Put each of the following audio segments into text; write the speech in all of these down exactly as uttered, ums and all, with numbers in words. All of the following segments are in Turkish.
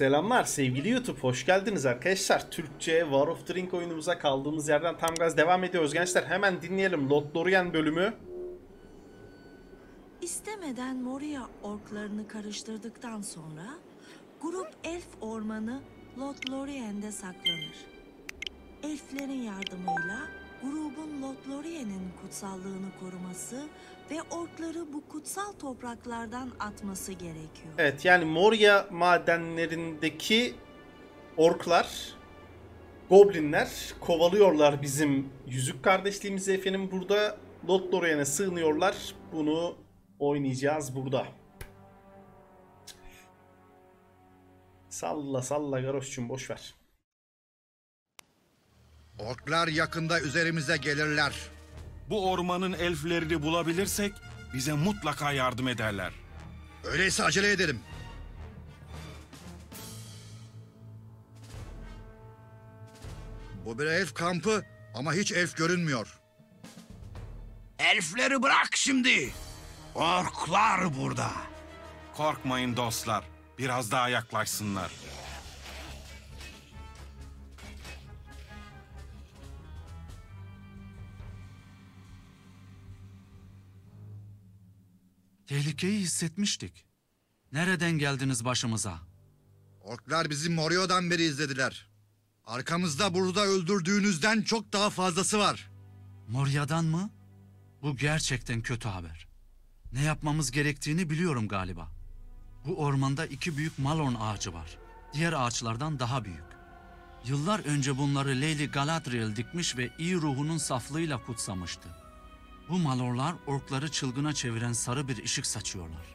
Selamlar sevgili YouTube, hoş geldiniz arkadaşlar. Türkçe War of the Ring oyunumuza kaldığımız yerden tam gaz devam ediyoruz gençler. Hemen dinleyelim Lothlórien bölümü. İstemeden Moria orklarını karıştırdıktan sonra grup elf ormanı Lothlórien'de saklanır. Elflerin yardımıyla grubun Lothlórien'in kutsallığını koruması ve orkları bu kutsal topraklardan atması gerekiyor. Evet, yani Moria madenlerindeki orklar, goblinler kovalıyorlar bizim Yüzük Kardeşliğimizi efendim. Burada Lothlórien'e sığınıyorlar. Bunu oynayacağız burada. Salla salla garoşçum, boş ver. Orklar yakında üzerimize gelirler. Bu ormanın elflerini bulabilirsek bize mutlaka yardım ederler. Öyleyse acele edelim. Bu bir elf kampı ama hiç elf görünmüyor. Elfleri bırak şimdi. Orklar burada. Korkmayın dostlar. Biraz daha yaklaşsınlar. Tehlikeyi hissetmiştik. Nereden geldiniz başımıza? Orklar bizi Moria'dan beri izlediler. Arkamızda burada öldürdüğünüzden çok daha fazlası var. Moria'dan mı? Bu gerçekten kötü haber. Ne yapmamız gerektiğini biliyorum galiba. Bu ormanda iki büyük Mallorn ağacı var. Diğer ağaçlardan daha büyük. Yıllar önce bunları Leyli Galadriel dikmiş ve iyi ruhunun saflığıyla kutsamıştı. Bu Mallornlar orkları çılgına çeviren sarı bir ışık saçıyorlar.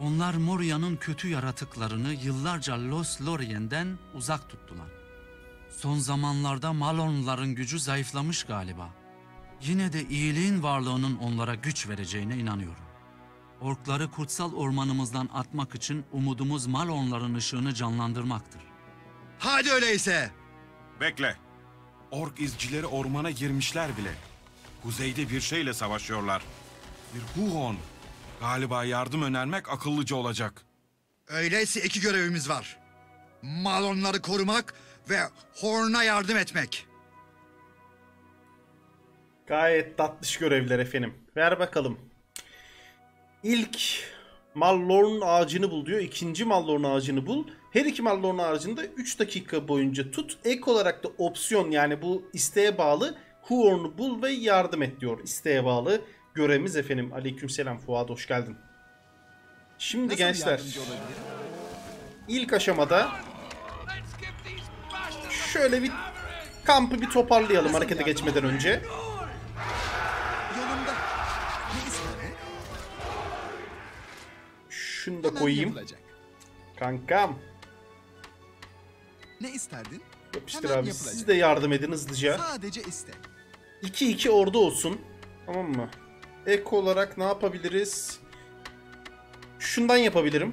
Onlar Moria'nın kötü yaratıklarını yıllarca Lothlórien'den uzak tuttular. Son zamanlarda Mallornların gücü zayıflamış galiba. Yine de iyiliğin varlığının onlara güç vereceğine inanıyorum. Orkları kutsal ormanımızdan atmak için umudumuz Mallornların ışığını canlandırmaktır. Hadi öyleyse! Bekle! Ork izcileri ormana girmişler bile. Kuzeyde bir şeyle savaşıyorlar. Bir Huorn. Galiba yardım önermek akıllıca olacak. Öyleyse iki görevimiz var. Mallornları korumak ve Huorn'a yardım etmek. Gayet tatlış görevler efendim. Ver bakalım. İlk Mallorn ağacını bul diyor. İkinci Mallorn ağacını bul. Her iki Mallorn ağacını da üç dakika boyunca tut. Ek olarak da opsiyon, yani bu isteğe bağlı, Huorn'u bul ve yardım et diyor. İsteğe bağlı görevimiz efendim. Aleykümselam Fuat, hoş geldin. Şimdi nasıl gençler, ilk aşamada şöyle bir kampı bir toparlayalım harekete geçmeden önce. Şunu da koyayım. Kankam. Ne isterdin? Yapıştır abi. Siz de yardım edin hızlıca. Sadece iste. iki iki orada olsun. Tamam mı? Ek olarak ne yapabiliriz? Şundan yapabilirim.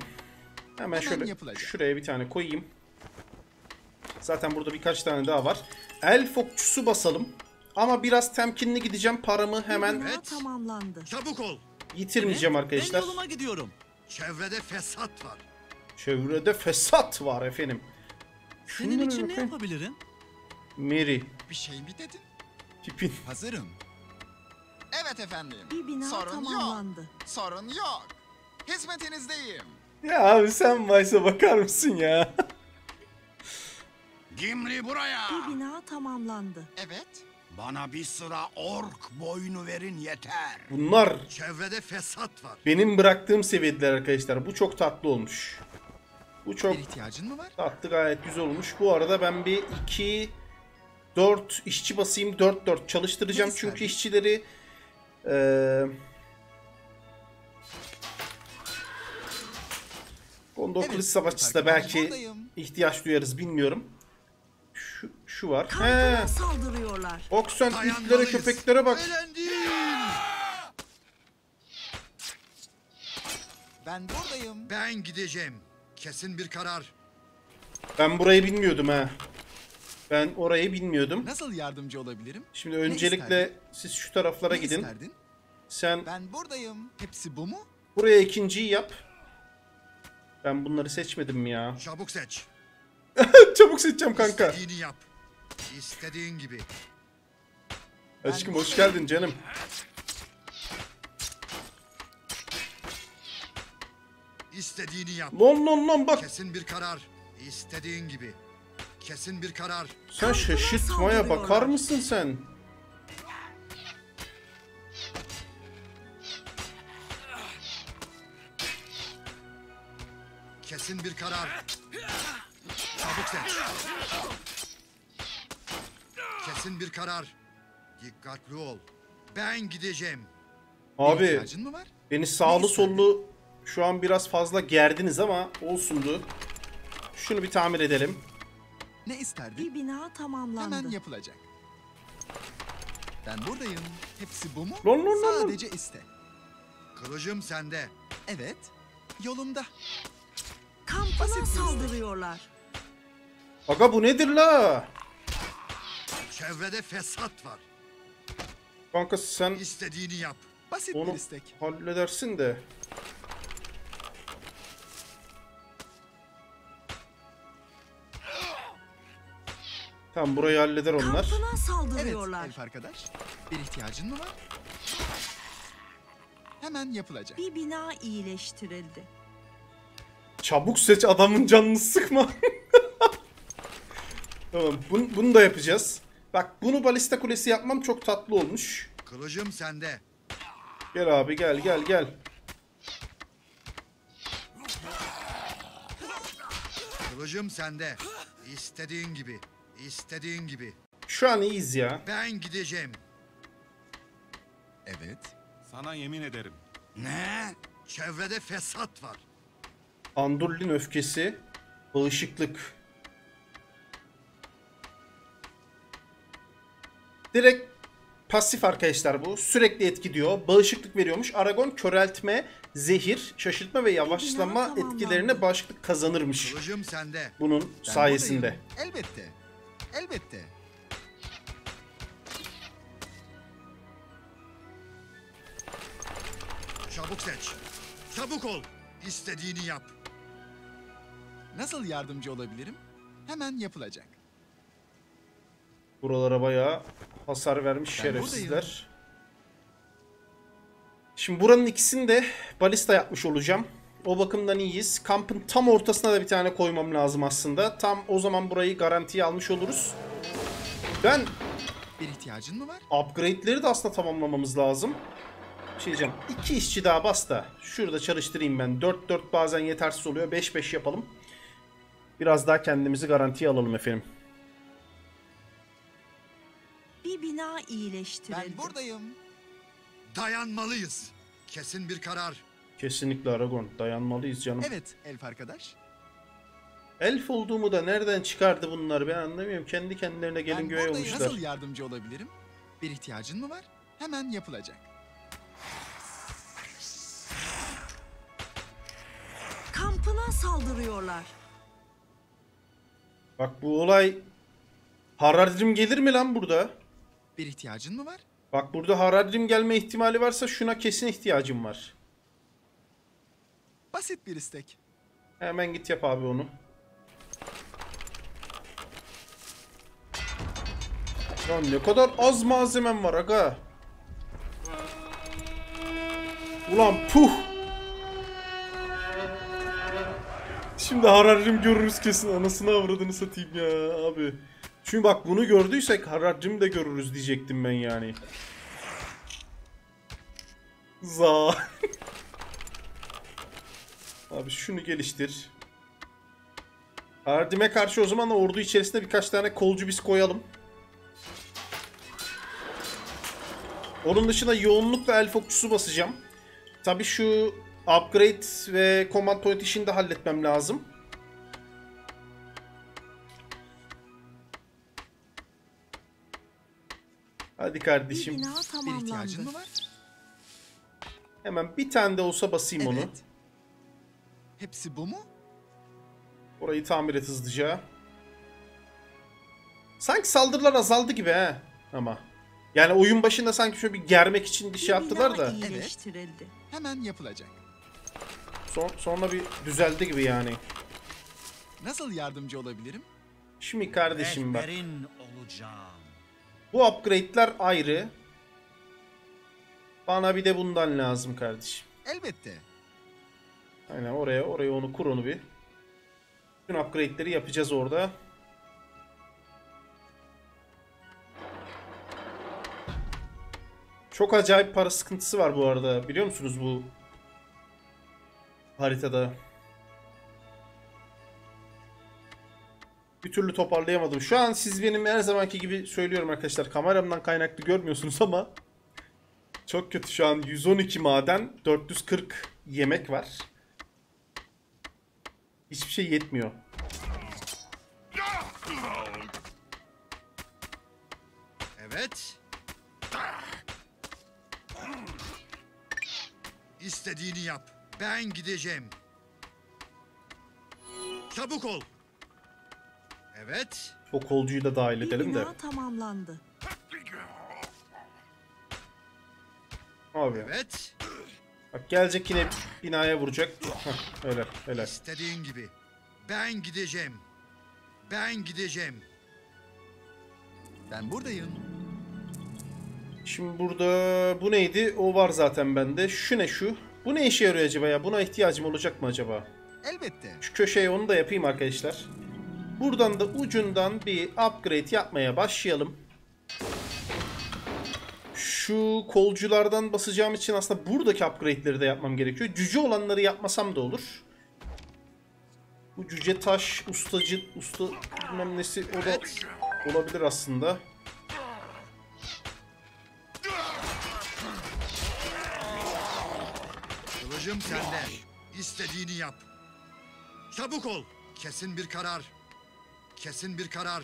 Hemen şöyle şuraya bir tane koyayım. Zaten burada birkaç tane daha var. Elf okçusu basalım. Ama biraz temkinli gideceğim. Paramı hemen evet. Tamamlandı. Çabuk ol. Yitirmeyeceğim evet. Arkadaşlar. Ben yoluma gidiyorum. Çevrede fesat var. Çevrede fesat var efendim. Senin şunları için ne yapabilirim? Mary. Bir şey mi dedin? Tipin. Hazırım. Evet efendim. Bir bina sorun tamamlandı. Yok. Sorun yok. Hizmetinizdeyim. Ya abi sen Vice'a bakar mısın ya? Gimli buraya. Bir bina tamamlandı. Evet. Bana bir sıra ork boynu verin yeter. Bunlar çevrede fesat var. Benim bıraktığım seviyedeler arkadaşlar. Bu çok tatlı olmuş. Bu çok ihtiyacın mı var? Tatlı, gayet güzel olmuş. Bu arada ben bir iki dört işçi basayım. dört dört çalıştıracağım. Neyse, çünkü abi. işçileri ee, Gondor evet, kılıç savaşçısı da belki ondayım. ihtiyaç duyarız, bilmiyorum. Şu, şu var. He. Saldırıyorlar. Oksan itlere, köpeklere bak. Ben buradayım. Ben gideceğim. Kesin bir karar. Ben burayı bilmiyordum ha. Ben orayı bilmiyordum. Nasıl yardımcı olabilirim? Şimdi öncelikle siz şu taraflara ne gidin. İsterdin? Sen ben buradayım. Hepsi bu mu? Buraya ikinciyi yap. Ben bunları seçmedim ya. Çabuk seç. Çabuk seçeceğim kanka. İstediğini yap. İstediğin gibi. Aşkım hoş geldin canım. İstediğini yap. Lan lan lan bak. Kesin bir karar. İstediğin gibi. Kesin bir karar. Sen şaşırtmaya bakar mısın sen? Kesin bir karar. Çabuk seç. Kesin bir karar. Dikkatli ol. Ben gideceğim. Abi beni sağlı sollu şu an biraz fazla gerdiniz ama olsundu. Şunu bir tamir edelim. Ne isterdin? Bir bina tamamlandı. Hemen yapılacak. Ben buradayım. Hepsi bu mu? Lon, lon, lon. Sadece iste. Kılıcım sende. Evet. Yolumda. Kampına saldırıyorlar. Aga bu nedir la? Çevrede fesat var. Kanka sen istediğini yap. Basit bir istek. Halledersin de. Tam burayı halleder onlar. Kampına saldırıyorlar. Evet, arkadaş. Bir ihtiyacın mı var? Hemen yapılacak. Bir bina iyileştirildi. Çabuk seç, adamın canını sıkma. Tamam, bunu, bunu da yapacağız. Bak bunu balista kulesi yapmam çok tatlı olmuş. Kılıcım sende. Gel abi gel gel gel. Kılıcım sende. İstediğin gibi. İstediğin gibi. Şu an iyiyiz ya. Ben gideceğim. Evet. Sana yemin ederim. Ne? Çevrede fesat var. Andúril'in öfkesi. Bağışıklık. Direkt pasif arkadaşlar bu. Sürekli etki diyor. Bağışıklık veriyormuş. Aragorn köreltme, zehir, şaşırtma ve yavaşlama ya, tamam, etkilerine tamam. Bağışıklık kazanırmış. Kılıcım sende. Bunun ben sayesinde. Buradayım. Elbette. Elbette. Çabuk seç. Çabuk ol. İstediğini yap. Nasıl yardımcı olabilirim? Hemen yapılacak. Buralara bayağı hasar vermiş ben şerefsizler. Buradayım. Şimdi buranın ikisini de balista yapmış olacağım. O bakımdan iyiyiz. Kampın tam ortasına da bir tane koymam lazım aslında. Tam o zaman burayı garantiye almış oluruz. Ben... Bir ihtiyacın mı var? Upgrade'leri de aslında tamamlamamız lazım. Şey diyeceğim. İki işçi daha bas da. Şurada çalıştırayım ben. dört dört bazen yetersiz oluyor. beş beş yapalım. Biraz daha kendimizi garantiye alalım efendim. Bir bina iyileştirelim. Ben buradayım. Dayanmalıyız. Kesin bir karar. Kesinlikle Aragorn. Dayanmalıyız canım. Evet elf arkadaş. Elf olduğumu da nereden çıkardı bunlar ben anlamıyorum. Kendi kendilerine gelin ben göğe olmuşlar. Nasıl yardımcı olabilirim? Bir ihtiyacın mı var? Hemen yapılacak. Kampına saldırıyorlar. Bak bu olay. Haradrim gelir mi lan burada? Bir ihtiyacın mı var? Bak burada Haradrim gelme ihtimali varsa şuna kesin ihtiyacım var. Basit bir istek. Hemen git yap abi onu. Lan ne kadar az malzemem var aga. Ulan puh. Şimdi Haradrim görürüz kesin. Anasını avradını satayım ya abi. Çünkü bak bunu gördüysek Haradrim'i de görürüz diyecektim ben yani. Za. Abi şunu geliştir. Haradrim'e karşı o zaman ordu içerisinde birkaç tane kolcu biz koyalım. Onun dışında yoğunlukla elf okçusu basacağım. Tabi şu upgrade ve command point işini de halletmem lazım. Hadi kardeşim. Bir ihtiyacın mı var? Hemen bir tane de olsa basayım evet. Onu. Hepsi bu mu? Orayı tamir et hızlıca. Sanki saldırılar azaldı gibi he. Ama. Yani oyun başında sanki şöyle bir germek için bir şey yaptılar da. Evet. Hemen yapılacak. Son, sonra bir düzeldi gibi yani. Nasıl yardımcı olabilirim? Şimdi kardeşim bak. Bu upgrade'ler ayrı. Bana bir de bundan lazım kardeşim. Elbette. Aynen oraya oraya onu kur onu bir. Bütün upgrade'leri yapacağız orada. Çok acayip para sıkıntısı var bu arada. Biliyor musunuz bu haritada? Bir türlü toparlayamadım. Şu an siz benim her zamanki gibi söylüyorum arkadaşlar. Kameramdan kaynaklı görmüyorsunuz ama çok kötü şu an. Yüz on iki maden, dört yüz kırk yemek var. Hiçbir şey yetmiyor. Evet. İstediğini yap. Ben gideceğim. Çabuk ol. Evet. O kolcuyu da dahil edelim de. Tamamlandı. Abi. Evet. Bak gelecek yine binaya vuracak. Heh, öyle öyle. İstediğin gibi. Ben gideceğim. Ben gideceğim. Ben buradayım. Şimdi burada bu neydi? O var zaten bende. Şu ne şu? Bu ne işe yarıyor acaba ya? Buna ihtiyacım olacak mı acaba? Elbette. Şu köşeye onu da yapayım arkadaşlar. Buradan da ucundan bir upgrade yapmaya başlayalım. Şu kolculardan basacağım için aslında buradaki upgrade'leri de yapmam gerekiyor. Cüce olanları yapmasam da olur. Bu cüce taş, ustacı, usta bilmem nesi o da olabilir aslında. Kılıcım sende. İstediğini yap. Çabuk ol. Kesin bir karar. Kesin bir karar.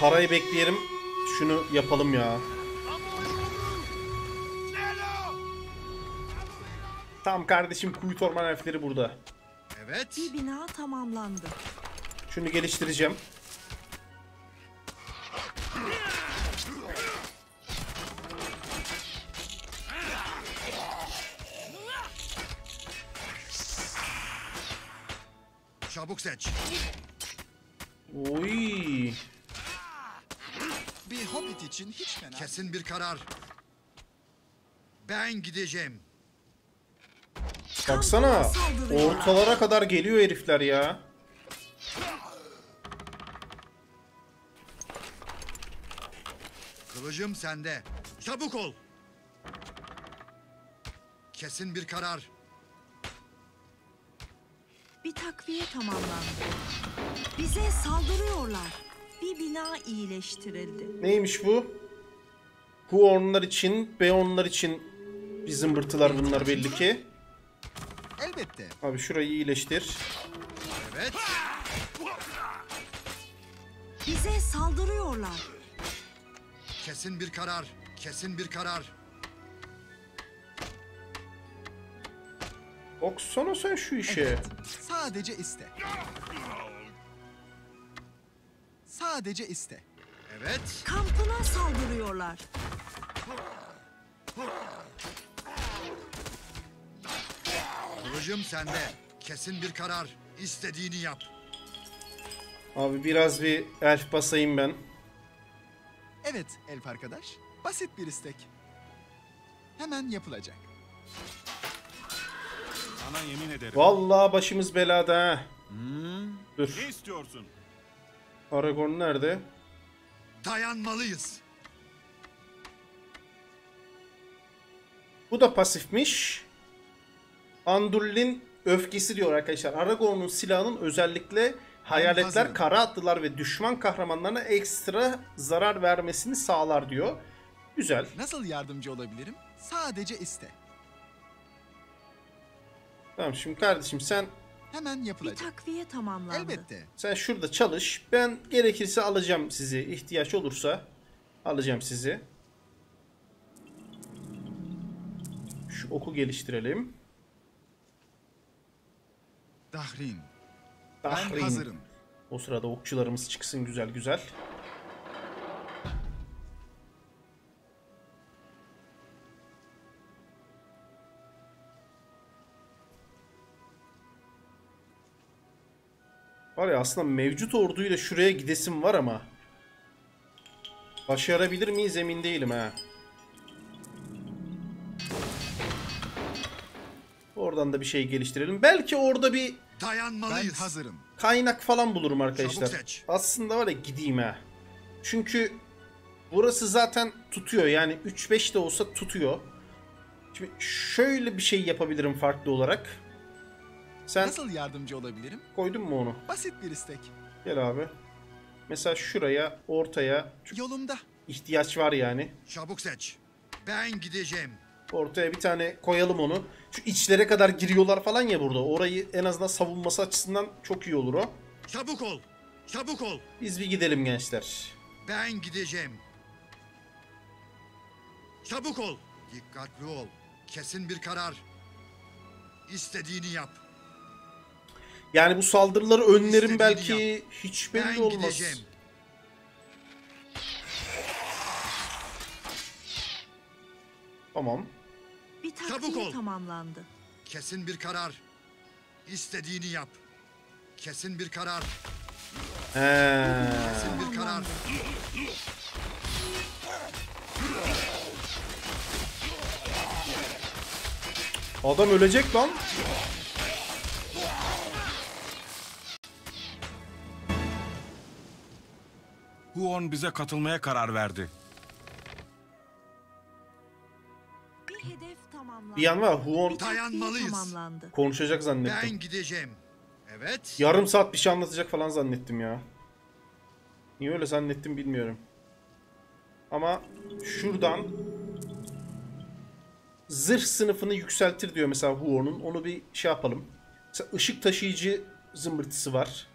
Parayı bekleyelim. Şunu yapalım ya. Tam kardeşim, kuyut orman elfleri burada. Evet. Bir bina tamamlandı. Şunu geliştireceğim. Çabuk seç. Oy. Bir hobbit için hiç fena. Kesin bir karar. Ben gideceğim. Baksana. Ortalara kadar geliyor herifler ya. Kılıcım sende. Çabuk ol. Kesin bir karar. Bir takviye tamamlandı. Bize saldırıyorlar. Bir bina iyileştirildi. Neymiş bu? Huornlar için, Beornlar için bizim zımbırtılar bunlar belli ki. Elbette. Abi şurayı iyileştir. Evet. Bize saldırıyorlar. Kesin bir karar. Kesin bir karar. Oksana sen şu işe. Evet, sadece iste. Sadece iste. Evet. Kampına saldırıyorlar. Kılıcım sende. Kesin bir karar. İstediğini yap. Abi biraz bir elf basayım ben. Evet elf arkadaş. Basit bir istek. Hemen yapılacak. Sana yemin ederim. Vallahi başımız belada ha. Hmm. Dur. Ne istiyorsun? Aragorn nerede? Dayanmalıyız. Bu da pasifmiş. Andúril'in öfkesi diyor arkadaşlar. Aragorn'un silahının özellikle hayaletler, kara atlılar ve düşman kahramanlarına ekstra zarar vermesini sağlar diyor. Güzel. Nasıl yardımcı olabilirim? Sadece iste. Tamam şimdi kardeşim sen hemen yapılacak. Bir takviye tamamlandı. Elbette. Sen şurada çalış. Ben gerekirse alacağım sizi. İhtiyaç olursa alacağım sizi. Şu oku geliştirelim. Dahrin. Dahrin. Ben hazırım. O sırada okçularımız çıksın güzel güzel. Var ya, aslında mevcut orduyla şuraya gidesim var ama başarabilir miyiz emin değilim ha. Oradan da bir şey geliştirelim. Belki orada bir dayanmalıyız. Hazırım. Kaynak falan bulurum arkadaşlar. Aslında var ya, gideyim ha. Çünkü burası zaten tutuyor. Yani üç beş de olsa tutuyor. Şimdi şöyle bir şey yapabilirim farklı olarak. Sen nasıl yardımcı olabilirim? Koydun mu onu? Basit bir istek. Gel abi. Mesela şuraya, ortaya. Yolumda. İhtiyaç var yani. Çabuk seç. Ben gideceğim. Ortaya bir tane koyalım onu. Şu içlere kadar giriyorlar falan ya burada. Orayı en azından savunması açısından çok iyi olur o. Çabuk ol. Çabuk ol. Biz bir gidelim gençler. Ben gideceğim. Çabuk ol. Dikkatli ol. Kesin bir karar. İstediğini yap. Yani bu saldırıları önlerim İstediğini belki yap. Hiç belli ben olmaz. Gideceğim. Tamam. Bir taktiği tamamlandı. Kesin bir karar. İstediğini yap. Kesin bir karar. Ee. Kesin bir karar. Adam ölecek lan. Huorn bize katılmaya karar verdi. Bir yan var, Huorn konuşacak zannettim. Ben gideceğim. Evet. Yarım saat bir şey anlatacak falan zannettim ya. Niye öyle zannettim bilmiyorum. Ama şuradan zırh sınıfını yükseltir diyor mesela Huorn'un. Onu bir şey yapalım. Mesela ışık taşıyıcı zımbırtısı var.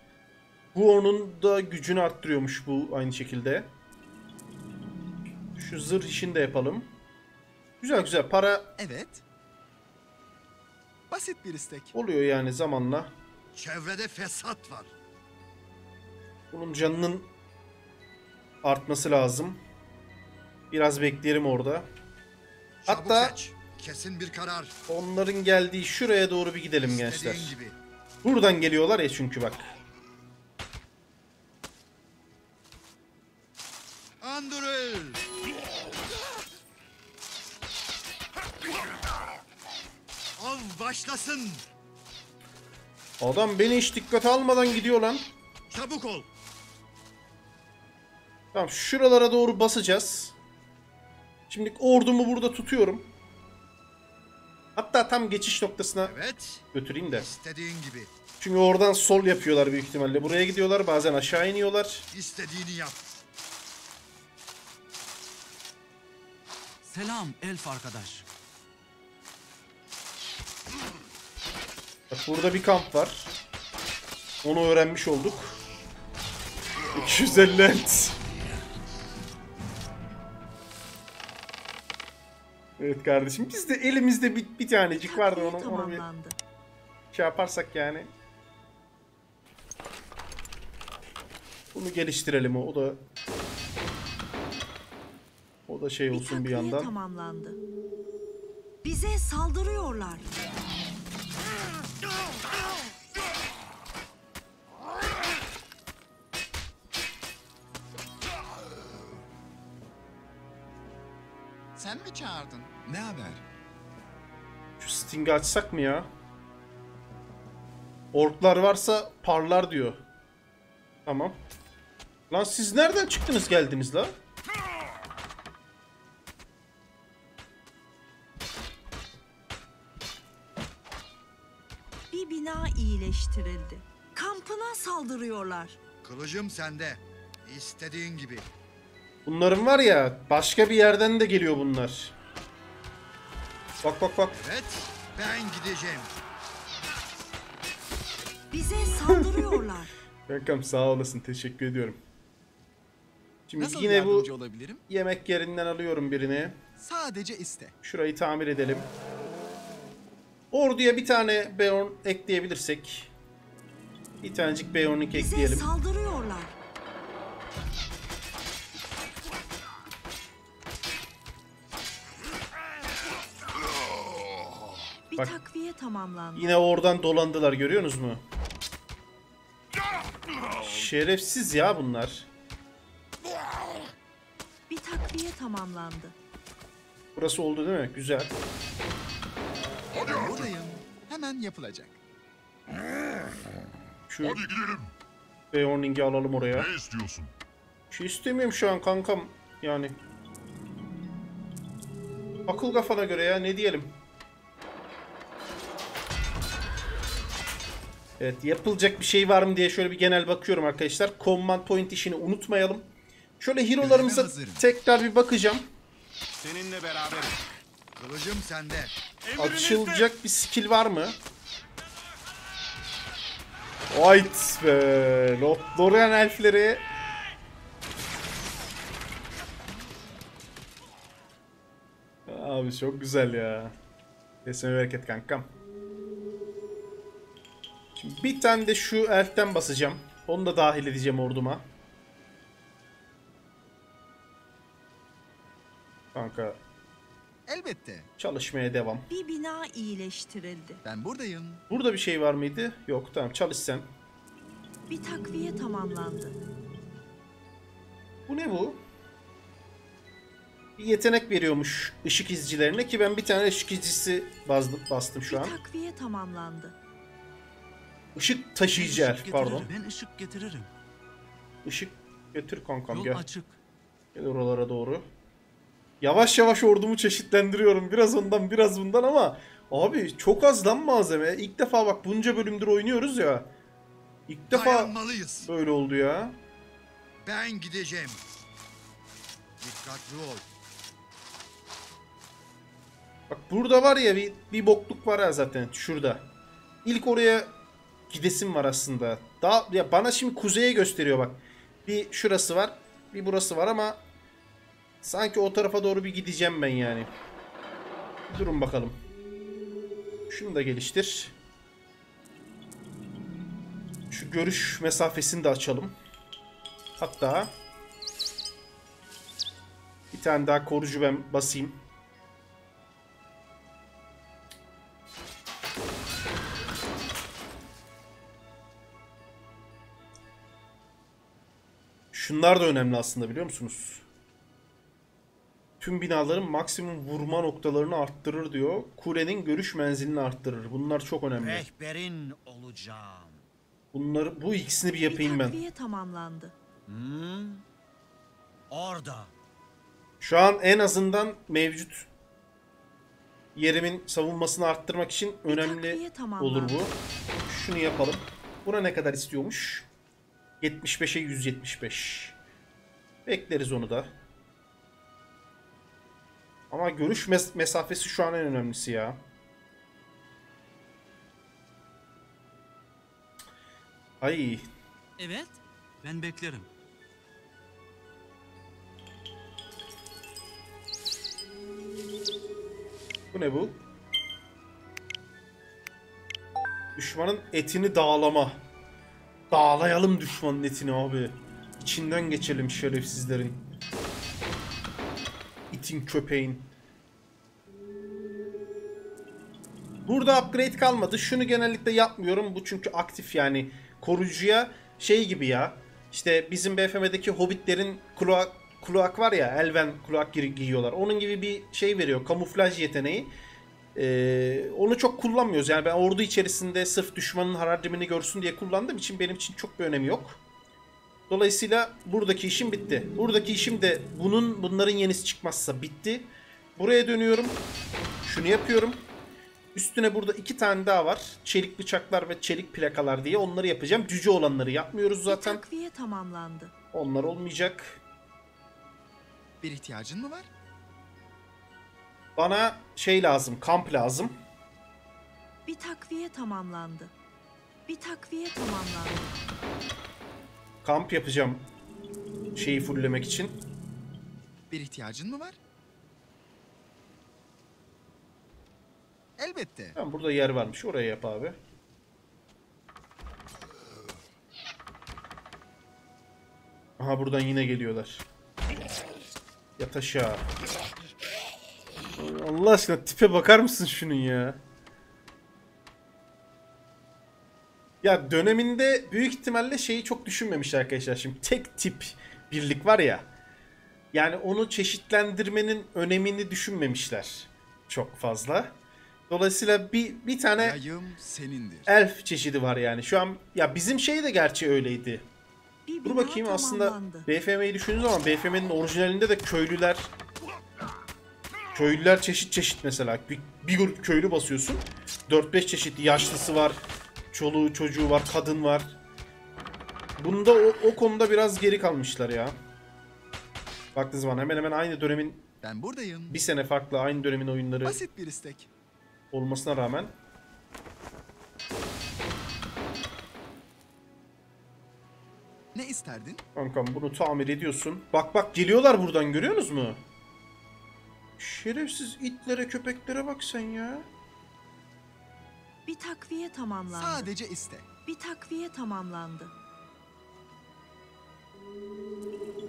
Huorn'un da gücünü arttırıyormuş bu aynı şekilde. Şu zırh işini de yapalım. Güzel güzel para. Evet. Basit bir istek. Oluyor yani zamanla. Çevrede fesat var. Bunun canının artması lazım. Biraz bekleyelim orada. Çabuk hatta seç. Kesin bir karar. Onların geldiği şuraya doğru bir gidelim İstediğin gençler. Gibi. Buradan geliyorlar ya çünkü bak. Andúril. Av başlasın. Adam beni hiç dikkate almadan gidiyor lan. Çabuk ol. Tamam, şuralara doğru basacağız. Şimdi ordumu burada tutuyorum. Hatta tam geçiş noktasına evet. götüreyim de. İstediğin gibi. Çünkü oradan sol yapıyorlar büyük ihtimalle. Buraya gidiyorlar, bazen aşağı iniyorlar. İstediğini yap. Selam elf arkadaş. Bak burada bir kamp var. Onu öğrenmiş olduk. iki yüz elli. Evet kardeşim, biz de elimizde bir, bir tanecik vardı, onu, onu bir şey yaparsak yani. Bunu geliştirelim, o da o da şey olsun bir, bir yandan. Tamamlandı. Bize saldırıyorlar. Sen mi çağırdın? Ne haber? Şu Sting'i açsak mı ya? Orklar varsa parlar diyor. Tamam. Lan siz nereden çıktınız geldiniz la? Bir bina iyileştirildi. Kampına saldırıyorlar. Kılıcım sende. İstediğin gibi. Bunların var ya, başka bir yerden de geliyor bunlar. Bak bak bak. Evet, ben gideceğim. Bize saldırıyorlar. Kankam sağ olasın, teşekkür ediyorum. Şimdi nasıl yine bu olabilirim? Yemek yerinden alıyorum birini. Sadece iste. Şurayı tamir edelim. Orduya bir tane Beorn ekleyebilirsek. Bir tanecik Beorn'luk ekleyelim. Bize saldırıyorlar. Bak, bir takviye tamamlandı. Yine oradan dolandılar, görüyorsunuz mu? Şerefsiz ya bunlar. Bir takviye tamamlandı. Burası oldu değil mi? Güzel. Buradayım. Hemen yapılacak. Şu hadi gidelim. Beorning'i alalım oraya. Ne istiyorsun? Bir şey istemiyorum şu an kankam. Yani. Akıl kafana göre ya, ne diyelim. Evet, yapılacak bir şey var mı diye şöyle bir genel bakıyorum arkadaşlar. Command point işini unutmayalım. Şöyle hero'larımıza tekrar bir bakacağım. Seninle beraberim. Kılıcım sende. Açılacak bir skill var mı? Ayt be. Lothlórien elfleri. Abi çok güzel ya. Kesme bereket kankam. Şimdi bir tane de şu elften basacağım. Onu da dahil edeceğim orduma. Kanka. Elbette. Çalışmaya devam. Bir bina iyileştirildi. Ben buradayım. Burada bir şey var mıydı? Yok, tamam, çalış sen. Bir takviye tamamlandı. Bu ne bu? Bir yetenek veriyormuş ışık izcilerine ki ben bir tane ışık izcisi bastım, bastım şu an. Bir takviye tamamlandı. Işık taşıyıcı elf, pardon. Ben ışık getiririm. Işık götür kankam. Yol gel. Açık. Gel oralara doğru. Yavaş yavaş ordumu çeşitlendiriyorum. Biraz ondan biraz bundan ama abi çok az lan malzeme. İlk defa bak bunca bölümdür oynuyoruz ya. İlk defa böyle oldu ya. Ben gideceğim. Dikkatli ol. Bak burada var ya bir, bir bokluk var ya zaten şurada. İlk oraya gidesim var aslında. Daha ya bana şimdi kuzeye gösteriyor bak. Bir şurası var, bir burası var ama sanki o tarafa doğru bir gideceğim ben yani. Durun bakalım. Şunu da geliştir. Şu görüş mesafesini de açalım. Hatta bir tane daha korucu ben basayım. Şunlar da önemli aslında, biliyor musunuz? Tüm binaların maksimum vurma noktalarını arttırır diyor. Kulenin görüş menzilini arttırır. Bunlar çok önemli. Rehberin olacağım. Bunları, bu ikisini bir yapayım ben. Bir tamamlandı. Hmm. Orada. Şu an en azından mevcut yerimin savunmasını arttırmak için bir önemli olur bu. Şunu yapalım. Buna ne kadar istiyormuş? yetmiş beşe yüz yetmiş beş. Bekleriz onu da. Ama görüş mes mesafesi şu an en önemlisi ya. Ay. Evet, ben beklerim. Bu ne bu? Düşmanın etini dağlama. Dağlayalım düşmanın etini abi. İçinden geçelim şerefsizlerin. İtin köpeğin. Burada upgrade kalmadı. Şunu genellikle yapmıyorum. Bu çünkü aktif yani. Korucuya şey gibi ya. İşte bizim B F M'deki hobbitlerin kloak, kloak var ya. Elven kloak gi giyiyorlar. Onun gibi bir şey veriyor. Kamuflaj yeteneği. Ee, onu çok kullanmıyoruz. Yani ben ordu içerisinde sırf düşmanın haradrimini görsün diye kullandığım için benim için çok bir önemi yok. Dolayısıyla buradaki işim bitti. Buradaki işim de bunun bunların yenisi çıkmazsa bitti. Buraya dönüyorum. Şunu yapıyorum. Üstüne burada iki tane daha var. Çelik bıçaklar ve çelik plakalar diye onları yapacağım. Cüce olanları yapmıyoruz zaten. Bir takviye tamamlandı. Onlar olmayacak. Bir ihtiyacın mı var? Bana şey lazım, kamp lazım. Bir takviye tamamlandı. Bir takviye tamamlandı. Kamp yapacağım. Şeyi fullemek için. Bir ihtiyacın mı var? Elbette. Tamam, burada yer varmış. Oraya yap abi. Aha, buradan yine geliyorlar. Yat aşağı. Allah aşkına tipe bakar mısın şunun ya? Ya döneminde büyük ihtimalle şeyi çok düşünmemişler arkadaşlar. Şimdi tek tip birlik var ya. Yani onu çeşitlendirmenin önemini düşünmemişler çok fazla. Dolayısıyla bir bir tane elf çeşidi var yani. Şu an ya bizim şey de gerçi öyleydi. Bir Dur bakayım aslında B F M'yi düşündüğünüz zaman B F M'nin orijinalinde de köylüler köylüler çeşit çeşit mesela. Bir, bir grup köylü basıyorsun. dört beş çeşit yaşlısı var. Çoluğu çocuğu var, kadın var. Bunda o, o konuda biraz geri kalmışlar ya. Baktığınız zaman hemen hemen aynı dönemin ben buradayım. Bir sene farklı aynı dönemin oyunları basit bir istek olmasına rağmen. Ne isterdin? Kankam bunu tamir ediyorsun. Bak bak geliyorlar buradan görüyorsunuz mu? Şerefsiz itlere köpeklere bak sen ya. Bir takviye tamamlandı. Sadece iste. Bir takviye tamamlandı.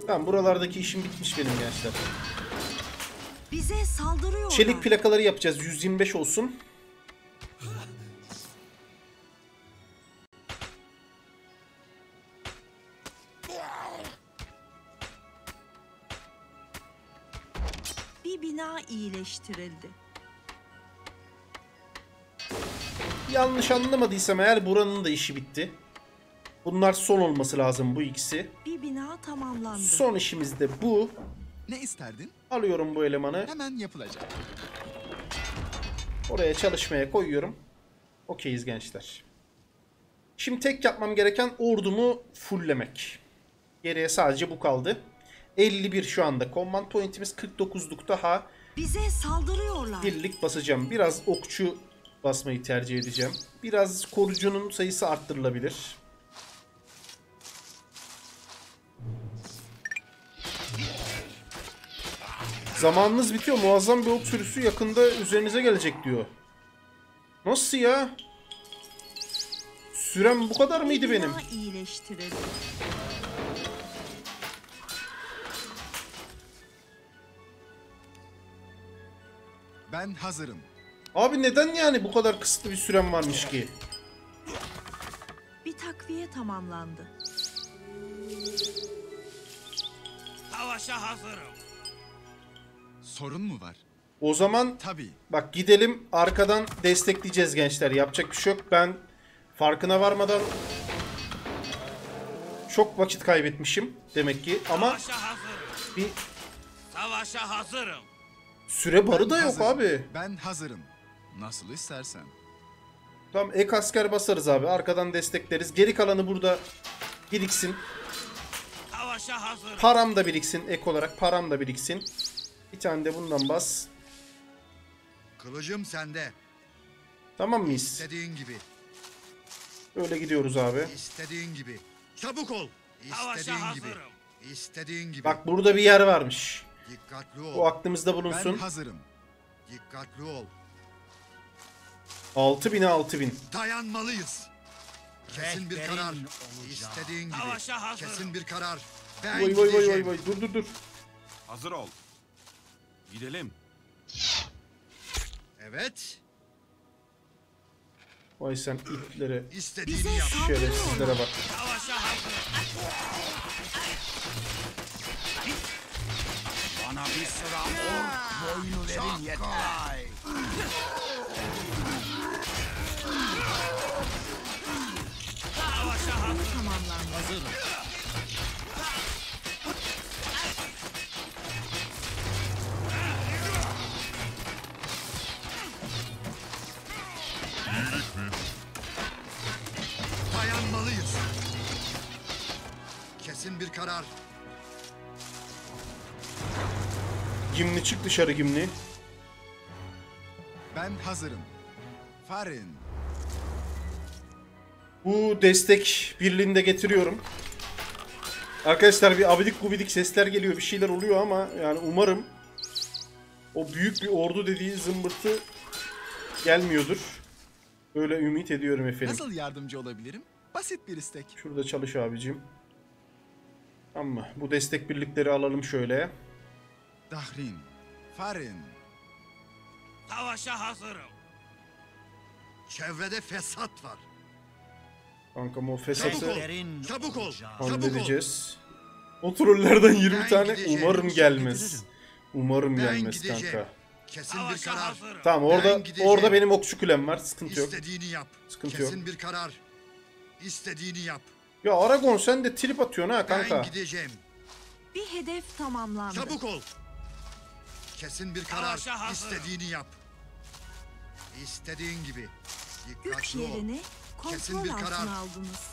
Tamam buralardaki işim bitmiş benim gençler. Bize saldırıyorlar. Çelik plakaları yapacağız. yüz yirmi beş olsun. Bir bina iyileştirildi. Yanlış anlamadıysam eğer buranın da işi bitti. Bunlar son olması lazım bu ikisi. Bir bina tamamlandı. Son işimiz de bu. Ne isterdin? Alıyorum bu elemanı. Hemen yapılacak. Oraya çalışmaya koyuyorum. Okeyiz gençler. Şimdi tek yapmam gereken ordumu fulllemek. Geriye sadece bu kaldı. elli bir şu anda. Command point'imiz kırk dokuzluk daha. Bize saldırıyorlar. Birlik basacağım. Biraz okçu basmayı tercih edeceğim. Biraz korucunun sayısı arttırılabilir. Zamanınız bitiyor. Muazzam bir ok sürüsü yakında üzerinize gelecek diyor. Nasıl ya? Sürem bu kadar mıydı benim? Ben hazırım. Abi neden yani bu kadar kısıtlı bir sürem varmış ki? Bir takviye tamamlandı. Savaşa hazırım. Sorun mu var? O zaman tabii. Bak gidelim arkadan destekleyeceğiz gençler. Yapacak bir şey yok. Ben farkına varmadan çok vakit kaybetmişim demek ki ama savaşa hazırım. Bir savaşa hazırım. Süre barı ben da hazırım. Yok abi. Ben hazırım. Nasıl istersen. Tamam ek asker basarız abi. Arkadan destekleriz. Geri kalanı burada biriksin. Param da biriksin. Ek olarak param da biriksin. Bir tane de bundan bas. Kılıcım sende. Tamam mıyız? İstediğin gibi. Öyle gidiyoruz abi. İstediğin gibi. Çabuk ol. İstediğin gibi. İstediğin gibi. Bak burada bir yer varmış. Dikkatli ol. Bu aklımızda bulunsun. Ben hazırım. Dikkatli ol. altı bine altı bin. Dayanmalıyız. Kesin bir karar. İstediğin gibi. Kesin bir karar. Ben oy, oy, oy, oy, oy. Dur dur dur. Hazır ol. Gidelim. Evet. Vay sen itlere. İstediğini yap. Şerefsizlere bak. Bana bir sıra or. Boynu verin yeter. Hazırım. Dayanmalıyız. Kesin bir karar. Gimli çık dışarı Gimli. Ben hazırım. Farin. Bu destek birliğini de getiriyorum. Arkadaşlar bir abidik gubidik sesler geliyor. Bir şeyler oluyor ama yani umarım o büyük bir ordu dediği zımbırtı gelmiyordur. Öyle ümit ediyorum efendim. Nasıl yardımcı olabilirim? Basit bir istek. Şurada çalış abicim. Ama bu destek birlikleri alalım şöyle. Dahrin, Farin. Savaşa hazırım. Çevrede fesat var. Kankam o fesatı halledeceğiz. O trollerden yirmi tane umarım gelmez. Umarım gelmez kanka. Kesin bir karar. Tamam orada orada benim okçu kulem var. Sıkıntı yok. İstediğini yap. Sıkıntı yok. Kesin bir karar. İstediğini yap. Ya Aragorn sen de trip atıyorsun ha kanka. Ben gideceğim. Bir hedef tamamlandı. Çabuk ol. Kesin bir karar. İstediğini yap. İstediğin gibi. Yük yerini kontrol altına aldınız.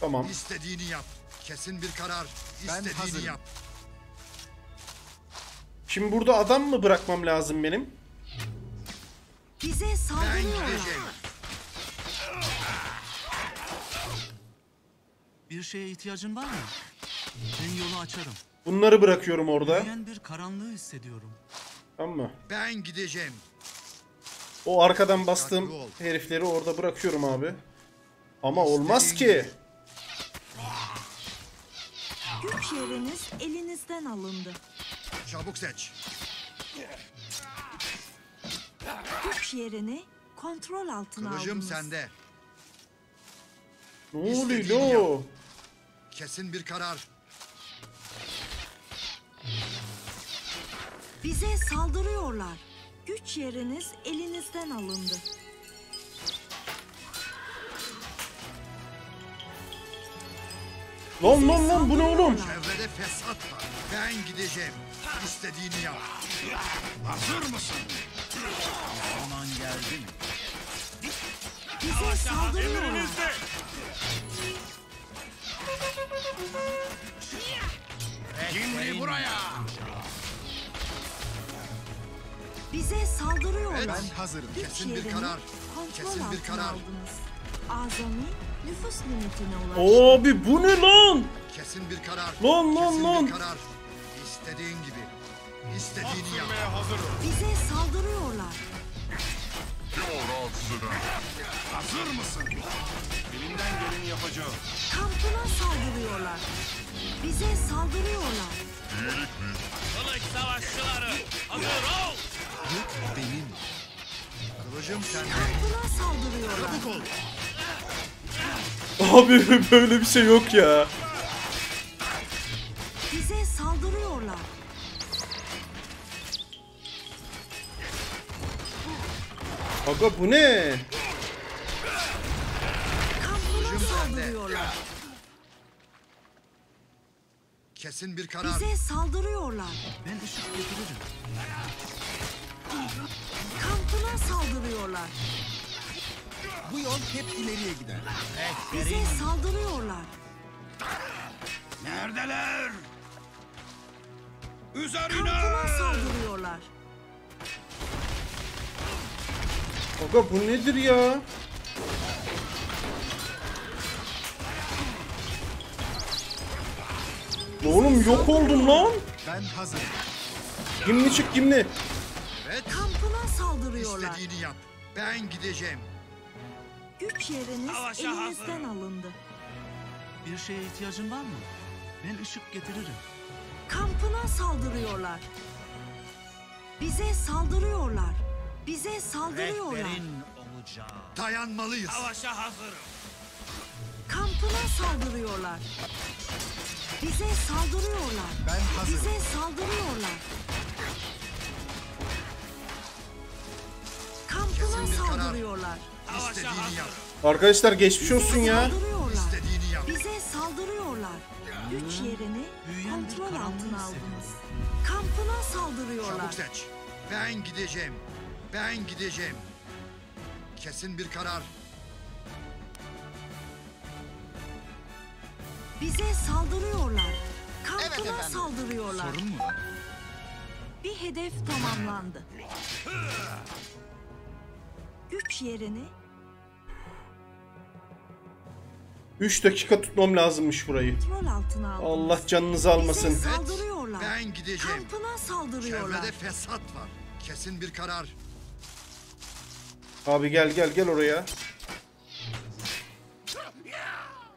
Tamam. İstediğini yap. Kesin bir karar. İstediğini yap. Şimdi burada adam mı bırakmam lazım benim? Bize saldırıyorlar. Bir şeye ihtiyacın var mı? Ben yolu açarım. Bunları bırakıyorum orada. Ben bir karanlığı hissediyorum. Tamam mı? Ben gideceğim. O arkadan bastığım herifleri orada bırakıyorum abi. Ama olmaz ki. Güç yeriniz elinizden alındı. Çabuk seç. Güç yerini kontrol altına aldınız. Kılıcım sende. Ne oluyor? Kesin bir karar. Bize saldırıyorlar. Güç yeriniz elinizden alındı. Lan lan lan bu ne oğlum? Çevrede fesat var. Ben gideceğim. İstediğini yap. Hazır mısın? Zaman geldi mi? Bize saldırıyorlar. Gimli buraya. Bize saldırıyorlar. Evet, ben hazırım. Kesin bir karar. Kesin bir karar. Azami nüfus limitine ulaştı. Abi bu ne lan? Kesin bir karar. Lan lan kesin lan. Bir karar. İstediğin gibi. İstediğini yap. Bize saldırıyorlar. Hazır mısın? Elimden geleni yapacağım. Kampına saldırıyorlar. Bize saldırıyorlar. Yerik mi? Kılıç savaşçıları. Hazır ol. Bu benim. Kılıcım sende. Kampına saldırıyorlar. Çabuk ol. Abi böyle bir şey yok ya. Bize saldırıyorlar. Aga bu ne? Kampına saldırıyorlar. Kesin bir karar. Bize saldırıyorlar. Ben ışık getiririm. Kampına saldırıyorlar. Bu yol hep ileriye gider. Evet, bize saldırıyorlar. Neredeler? Üzerine. Kampına saldırıyorlar. Aga bu nedir ya? Oğlum yok oldum lan. Ben hazır. Gimli çık Gimli. Evet. Kampına saldırıyorlar. İstediğini yap. Ben gideceğim. Güç yeriniz elinizden alındı. Bir şeye ihtiyacın var mı? Ben ışık getiririm. Kampına saldırıyorlar. Bize saldırıyorlar. Bize saldırıyorlar. Dayanmalıyız. Savaşa hazırım. Kampına saldırıyorlar. Bize saldırıyorlar. Ben hazırım. Bize saldırıyorlar. Kampına saldırıyorlar. İstediğini yap. Arkadaşlar geçmiş olsun ya. İstediğini yap. Bize saldırıyorlar. Güç yerini kontrol altına aldınız. Kampına saldırıyorlar. Çabuk seç. Ben gideceğim. Ben gideceğim. Kesin bir karar. Bize saldırıyorlar. Kampına evet saldırıyorlar. Sorun mu? Bir hedef tamamlandı. Güç yerini. Üç dakika tutmam lazımmış burayı. Allah canınızı almasın. Bize saldırıyorlar. Ben gideceğim. Kampına saldırıyorlar. Çevrede fesat var. Kesin bir karar. Abi gel gel gel oraya.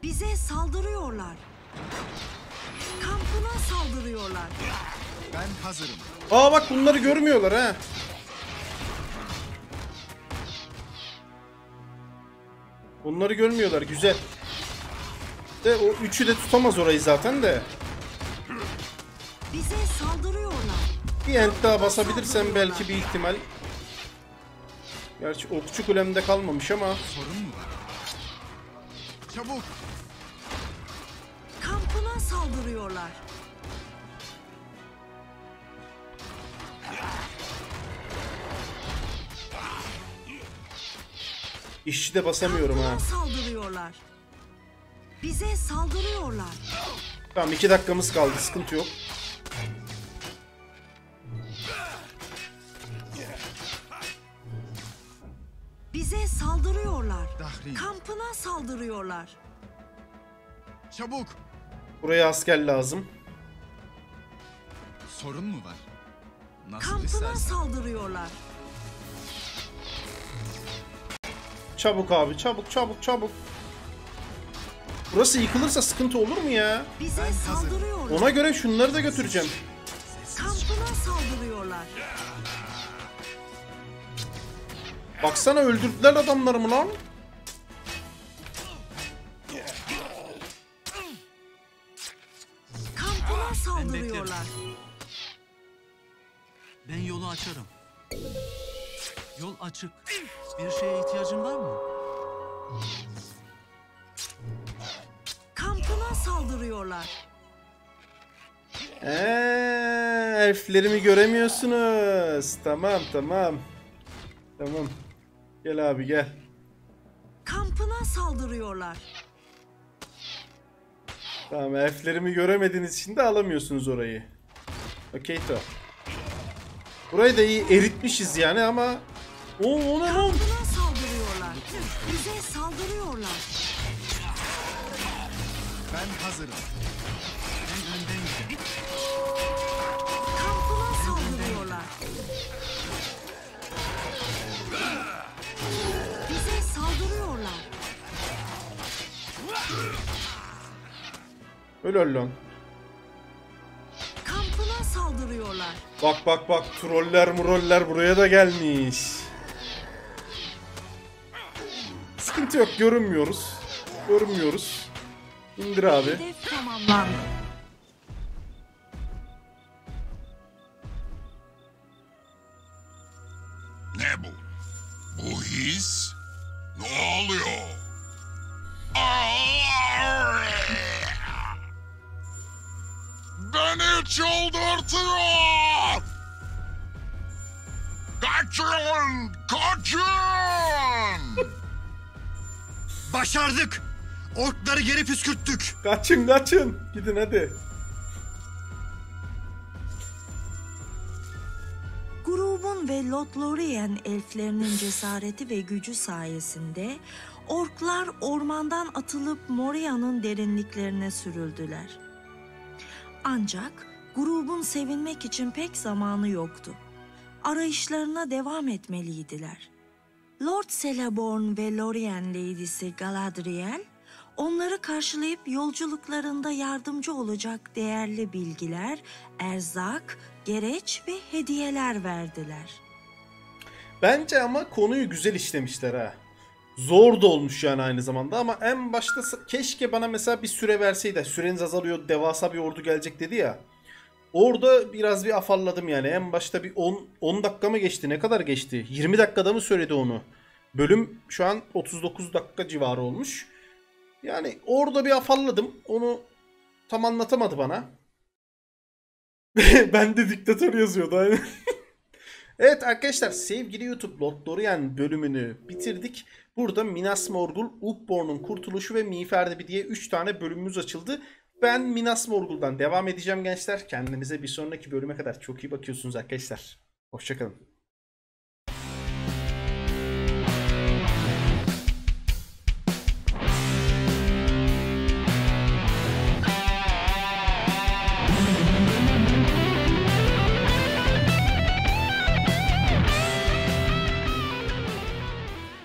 Bize saldırıyorlar. Kampına saldırıyorlar. Ben hazırım. Aa bak bunları görmüyorlar ha. Bunları görmüyorlar. Güzel. De o üçü de tutamaz orayı zaten de. Bize saldırıyorlar. Bir ent daha basabilirsem belki bir ihtimal. Gerçi okçu kulemde kalmamış ama. Sorun mu? Çabuk. Kampına saldırıyorlar. İşçi de basamıyorum Kampına ha. Saldırıyorlar. Bize saldırıyorlar. Tamam, iki dakikamız kaldı, sıkıntı yok. Bize saldırıyorlar. Dahri. Kampına saldırıyorlar. Çabuk. Buraya asker lazım. Sorun mu var? Nasıl Kampına istersen. Saldırıyorlar. Çabuk abi, çabuk çabuk çabuk. Burası yıkılırsa sıkıntı olur mu ya? Bize saldırıyorlar. Ona göre şunları da götüreceğim. Kampına saldırıyorlar. Baksana, öldürdüler adamlarımı lan. Kampına saldırıyorlar. Ben yolu açarım. Yol açık. Bir şeye ihtiyacın var mı? Kampına saldırıyorlar. Eee, elflerimi göremiyorsunuz. Tamam tamam. Tamam. Gel abi gel. Kampına saldırıyorlar. Tamam, elflerimi göremediğiniz için de alamıyorsunuz orayı. Okey tamam. Burayı da iyi eritmişiz yani ama. Oo, o ne lan? Kampına saldırıyorlar. Bize saldırıyorlar. Ben hazırım. Ben önden gidelim. Kampına saldırıyorlar. Bize saldırıyorlar. Öl lan. Kampına saldırıyorlar. Bak bak bak, troller muroller buraya da gelmiş. Sıkıntı yok, görünmüyoruz. Görünmüyoruz. İndir abi. Hedef tamamlandı. Ne bu? Bu his? Ne oluyor? Beni çıldırtıyor! Kaçın! Kaçın! Başardık! Orkları geri püskürttük! Kaçın kaçın! Gidin hadi! Grubun ve Lothlórien elflerinin cesareti ve gücü sayesinde orklar ormandan atılıp Moria'nın derinliklerine sürüldüler. Ancak grubun sevinmek için pek zamanı yoktu. Arayışlarına devam etmeliydiler. Lord Celeborn ve Lorien Lady'si Galadriel, onları karşılayıp yolculuklarında yardımcı olacak değerli bilgiler, erzak, gereç ve hediyeler verdiler. Bence ama konuyu güzel işlemişler ha. Zor da olmuş yani aynı zamanda ama en başta keşke bana mesela bir süre verseydi. Süreniz azalıyor, devasa bir ordu gelecek dedi ya. Orada biraz bir afalladım yani. En başta bir on dakika mı geçti? Ne kadar geçti? yirmi dakikada mı söyledi onu? Bölüm şu an otuz dokuz dakika civarı olmuş. Yani orada bir afalladım. Onu tam anlatamadı bana. Ben de diktatör yazıyordu aynı. Evet arkadaşlar, sevgili YouTube, Lothlórien bölümünü bitirdik. Burada Minas Morgul, Ukborn'un kurtuluşu ve Miğfer'de diye üç tane bölümümüz açıldı. Ben Minas Morgul'dan devam edeceğim gençler. Kendinize bir sonraki bölüme kadar çok iyi bakıyorsunuz arkadaşlar. Hoşçakalın.